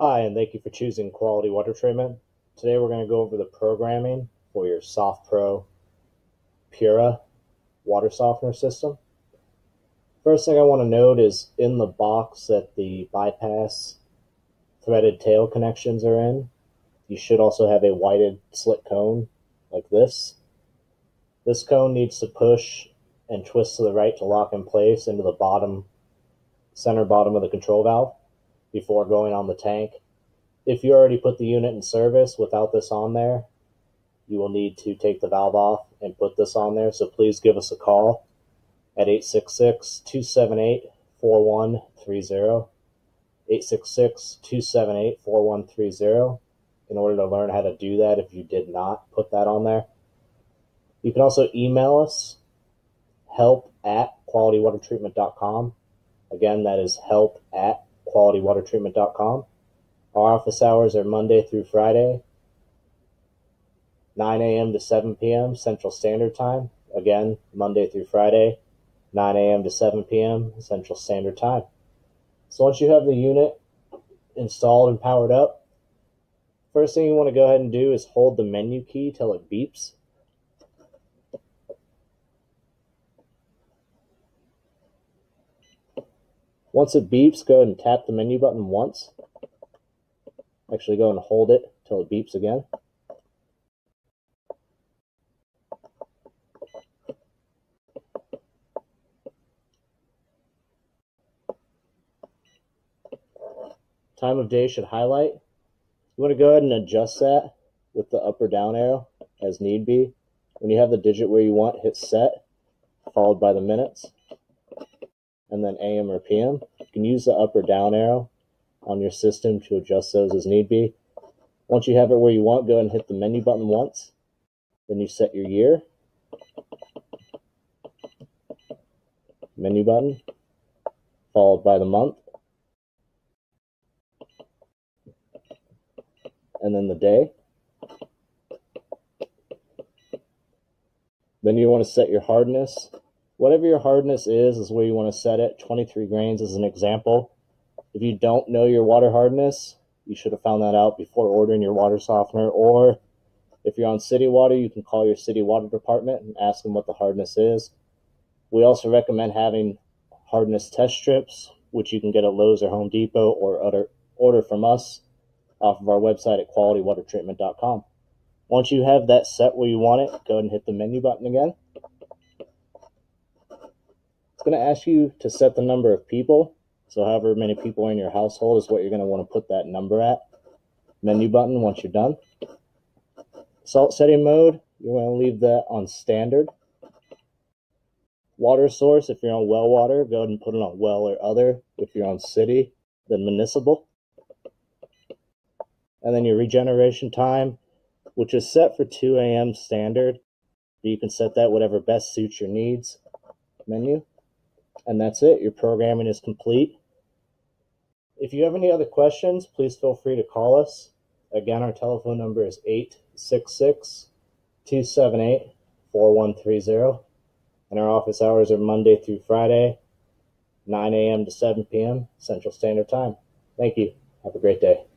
Hi, and thank you for choosing Quality Water Treatment. Today we're going to go over the programming for your SoftPro Pura water softener system. First thing I want to note is in the box that the bypass threaded tail connections are in, you should also have a whited slit cone like this. This cone needs to push and twist to the right to lock in place into the center bottom of the control valve before going on the tank. If you already put the unit in service without this on there, you will need to take the valve off and put this on there, so please give us a call at 866-278-4130, 866-278-4130 in order to learn how to do that if you did not put that on there. You can also email us, help@qualitywatertreatment.com. Again, that is help@qualitywatertreatment.com. Our office hours are Monday through Friday, 9 a.m. to 7 p.m. Central Standard Time. Again, Monday through Friday, 9 a.m. to 7 p.m. Central Standard Time. So once you have the unit installed and powered up, first thing you want to go ahead and do is hold the menu key till it beeps. Once it beeps, go ahead and tap the menu button once. Actually, go and hold it till it beeps again. Time of day should highlight. You want to go ahead and adjust that with the up or down arrow as need be. When you have the digit where you want, hit set, followed by the minutes, and then AM or PM. You can use the up or down arrow on your system to adjust those as need be. Once you have it where you want, go ahead and hit the menu button once. Then you set your year, menu button, followed by the month, and then the day. Then you want to set your hardness. Whatever your hardness is where you want to set it. 23 grains is an example. If you don't know your water hardness, you should have found that out before ordering your water softener, or if you're on city water, you can call your city water department and ask them what the hardness is. We also recommend having hardness test strips, which you can get at Lowe's or Home Depot, or order from us off of our website at qualitywatertreatment.com. Once you have that set where you want it, go ahead and hit the menu button again. It's going to ask you to set the number of people, so however many people are in your household is what you're going to want to put that number at. Menu button once you're done. Salt setting mode, you want to leave that on standard. Water source, if you're on well water, go ahead and put it on well or other. If you're on city, then municipal. And then your regeneration time, which is set for 2 a.m. standard. You can set that whatever best suits your needs. Menu. And that's it. Your programming is complete. If you have any other questions, please feel free to call us. Again, our telephone number is 866-278-4130. And our office hours are Monday through Friday, 9 a.m. to 7 p.m. Central Standard Time. Thank you. Have a great day.